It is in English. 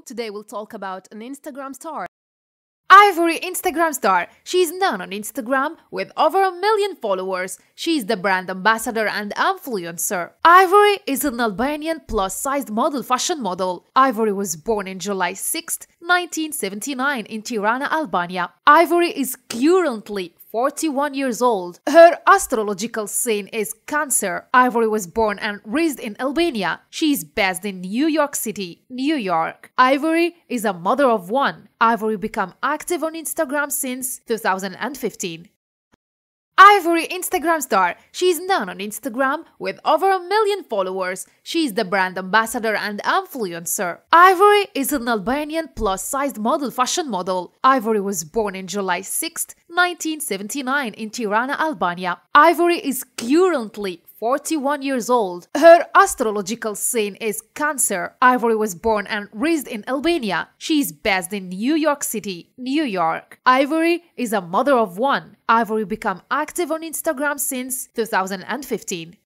you. Today we'll talk about an Instagram star. Ivory Instagram star. She is known on Instagram with over 1 million followers. She is the brand ambassador and influencer. Ivory is an Albanian plus-sized model fashion model. Ivory was born on July 6, 1979 in Tirana, Albania. Ivory is currently 41 years old. Her astrological sign is Cancer. Ivory was born and raised in Albania. She is based in New York City, New York. Ivory is a mother of one. Ivory became active on Instagram since 2015. Ivory Instagram star. She is known on Instagram with over 1 million followers. She is the brand ambassador and influencer. Ivory is an Albanian plus-sized model fashion model. Ivory was born on July 6, 1979 in Tirana, Albania. Ivory is currently 41 years old. Her astrological sign is Cancer. Ivory was born and raised in Albania. She is based in New York City, New York. Ivory is a mother of one. Ivory became active on Instagram since 2015.